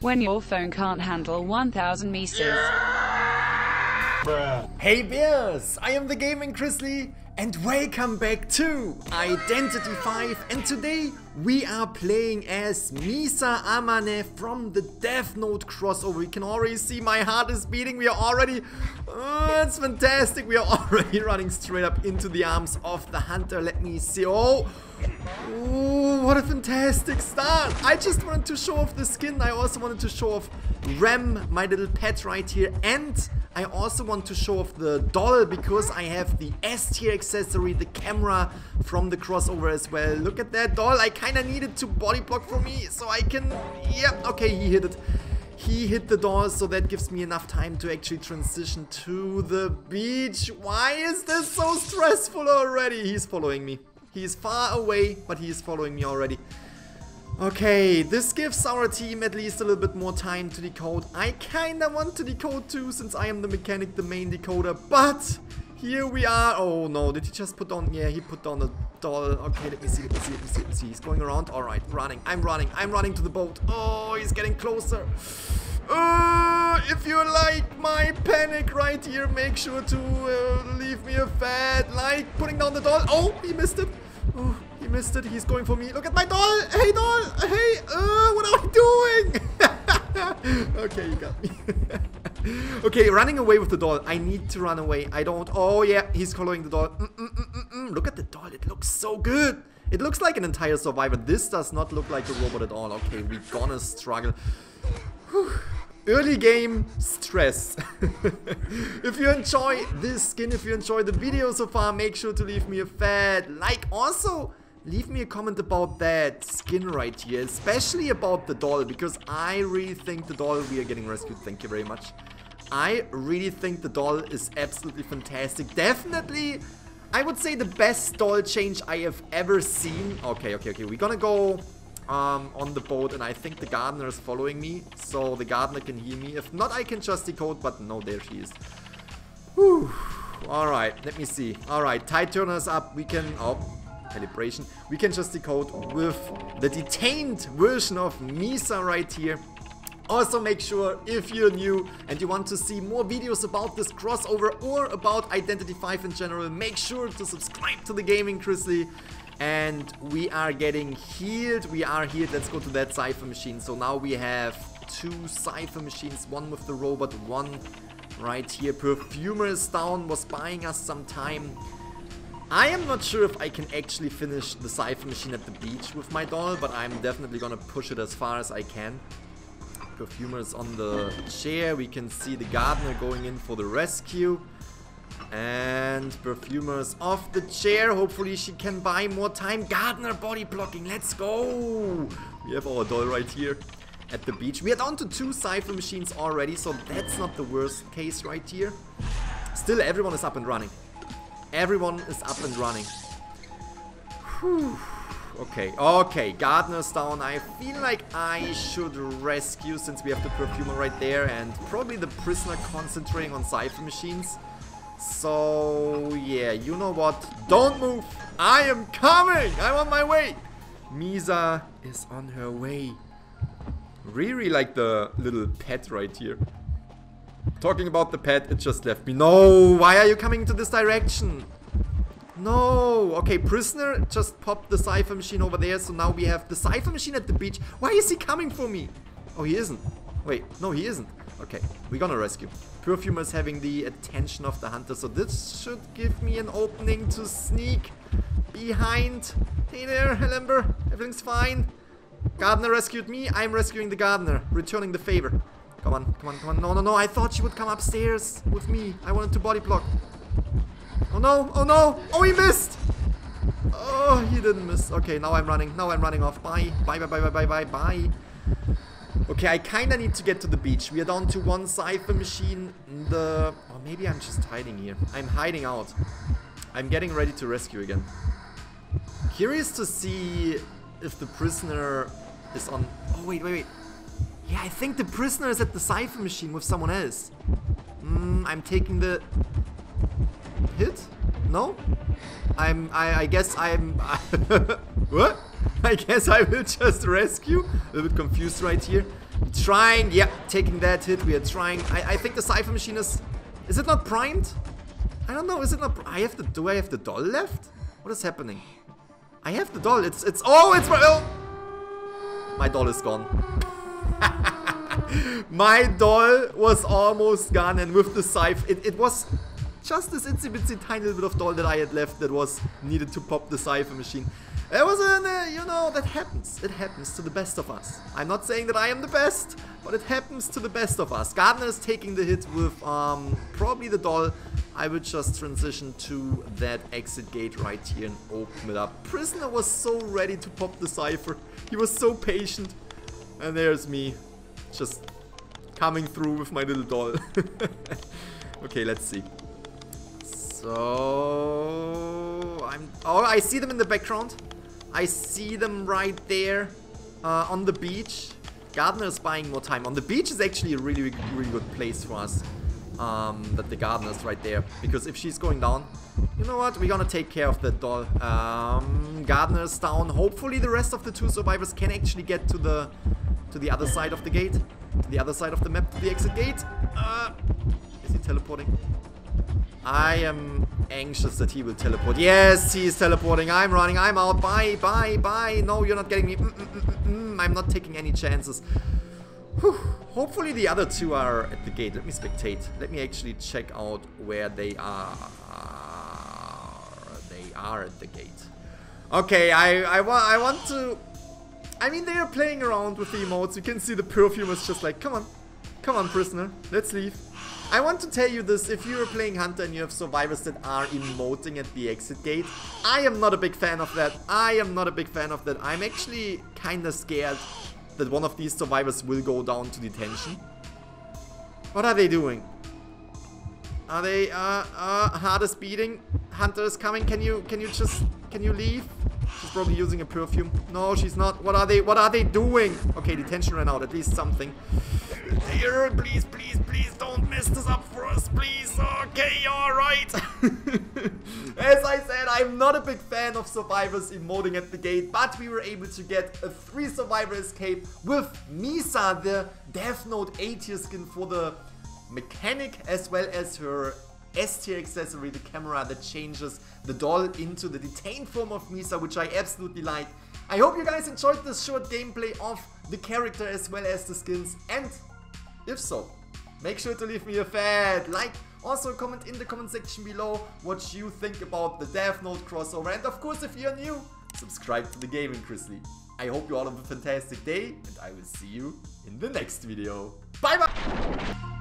when your phone can't handle 1,000 Misas. Yeah! Bruh. Hey bears, I am the Gaming Grizzly and welcome back to Identity V, and today we are playing as Misa Amane from the Death Note crossover. You can already see my heart is beating. We are already... it's fantastic. We are already running straight up into the arms of the hunter. Let me see. Oh! Ooh, what a fantastic start. I just wanted to show off the skin. I also wanted to show off Rem, my little pet right here. And I also want to show off the doll because I have the S tier accessory, the camera from the crossover as well. Look at that doll. I kind of needed to body block for me so I can... Yep, okay, he hit it. He hit the doll, so that gives me enough time to actually transition to the beach. Why is this so stressful already? He's following me. He is far away, but he is following me already. Okay, this gives our team at least a little bit more time to decode. I kinda want to decode too, since I am the mechanic, the main decoder, but here we are. Oh no, did he just put on... Yeah, he put down a doll. Okay, let me see, let me see, let me see, let me see. He's going around. Alright, running. I'm running to the boat. Oh, he's getting closer. If you like my panic right here, make sure to leave me a fat like. Putting down the doll. Oh, he missed it. Oh, he missed it. He's going for me. Look at my doll. Hey, doll. Hey, what are we doing? Okay, you got me. Okay, running away with the doll. I need to run away. I don't... Oh, yeah, he's following the doll. Look at the doll. It looks so good. It looks like an entire survivor. This does not look like a robot at all. Okay, we're gonna struggle. Whew. Early game stress. If you enjoy this skin, if you enjoy the video so far, make sure to leave me a fat like. Also, leave me a comment about that skin right here, especially about the doll, because I really think the doll... We are getting rescued. Thank you very much. I really think the doll is absolutely fantastic. Definitely, I would say the best doll change I have ever seen. Okay, okay, okay. We're gonna go... on the boat, and I think the gardener is following me, so the gardener can hear me. If not, I can just decode, but no, there she is. Whew. Alright, let me see. Alright, Tide Turner is up. We can... Oh, calibration. We can just decode with the detained version of Misa right here. Also, make sure if you're new and you want to see more videos about this crossover or about Identity V in general, make sure to subscribe to the Gaming Grizzly. And we are getting healed. We are healed. Let's go to that Cypher machine. So now we have two Cypher machines. One with the robot, one right here. Perfumer is down, was buying us some time. I am not sure if I can actually finish the Cypher machine at the beach with my doll, but I'm definitely gonna push it as far as I can. Perfumer is on the chair. We can see the gardener going in for the rescue. And Perfumer's off the chair. Hopefully she can buy more time. Gardener body blocking. Let's go. We have our doll right here at the beach. We are down to two Cypher machines already, so that's not the worst case right here. Still, everyone is up and running. Everyone is up and running. Whew. Okay, okay. Gardener's down. I feel like I should rescue, since we have the Perfumer right there. And probably the Prisoner concentrating on Cypher machines. So, yeah, you know what? Don't move! I am coming! I'm on my way! Misa is on her way. Really like the little pet right here. Talking about the pet, it just left me. No! Why are you coming to this direction? No! Okay, Prisoner just popped the Cypher machine over there, so now we have the Cypher machine at the beach. Why is he coming for me? Oh, he isn't. Wait, no, he isn't. Okay, we're gonna rescue. Perfumer is having the attention of the hunter, so this should give me an opening to sneak behind. Hey there, Lember. Everything's fine. Gardener rescued me. I'm rescuing the gardener. Returning the favor. Come on, come on, come on. No, no, no. I thought she would come upstairs with me. I wanted to body block. Oh no, oh no. Oh, he missed. Oh, he didn't miss. Okay, now I'm running. Now I'm running off. Bye. Bye, bye, bye, bye, bye, bye, bye. Okay, I kinda need to get to the beach. We are down to one Cypher machine. Or maybe I'm just hiding here. I'm hiding out. I'm getting ready to rescue again. Curious to see if the Prisoner is on... Oh, wait, wait, wait. Yeah, I think the Prisoner is at the Cypher machine with someone else. I'm taking the... Hit? No? I guess I'm... What? I guess I will just rescue. A little bit confused right here. Trying, yeah, taking that hit. We are trying. I think the Cypher machine is it not primed? I don't know. Is it not? Do I have the doll left? What is happening? I have the doll. My doll is gone. My doll was almost gone, and with the Cypher, it was just this itsy bitsy tiny little bit of doll that I had left that was needed to pop the Cypher machine. It was an, you know, that happens. It happens to the best of us. I'm not saying that I am the best, but it happens to the best of us. Gardner is taking the hit with probably the doll. I will just transition to that exit gate right here and open it up. Prisoner was so ready to pop the Cypher. He was so patient. And there's me, just coming through with my little doll. Okay, let's see. So... Oh, I see them in the background. I see them right there on the beach. Gardner is buying more time. On the beach is actually a really, really good place for us. That the Gardner is right there. Because if she's going down, you know what? We're gonna take care of that doll. Gardner is down. Hopefully the rest of the two survivors can actually get to the other side of the gate. To the other side of the map, to the exit gate. Is he teleporting? I am anxious that he will teleport. Yes, he is teleporting. I'm running. I'm out. Bye, bye, bye. No, you're not getting me. I'm not taking any chances. Whew. Hopefully the other two are at the gate. Let me spectate. Let me actually check out where they are. They are at the gate. Okay, I want to... I mean, they are playing around with the emotes. You can see the Perfumer is just like, come on. Come on, Prisoner. Let's leave. I want to tell you this, if you're playing Hunter and you have survivors that are emoting at the exit gate, I am not a big fan of that. I am not a big fan of that. I'm actually kinda scared that one of these survivors will go down to detention. What are they doing? Are they, heart is beating? Hunter is coming. Can you leave? She's probably using a perfume. No, she's not. What are they doing? Okay, detention ran out. At least something. Dear, please, please, please don't mess this up for us, please. Okay, alright. As I said, I'm not a big fan of survivors emoting at the gate, but we were able to get a 3 survivor escape with Misa, the Death Note A-tier skin for the mechanic, as well as her S-tier accessory, the camera that changes the doll into the detained form of Misa, which I absolutely like. I hope you guys enjoyed this short gameplay of the character as well as the skins, and if so, make sure to leave me a fat like. Also comment in the comment section below what you think about the Death Note crossover, and of course if you're new, subscribe to the Gaming Grizzly. I hope you all have a fantastic day, and I will see you in the next video. Bye bye!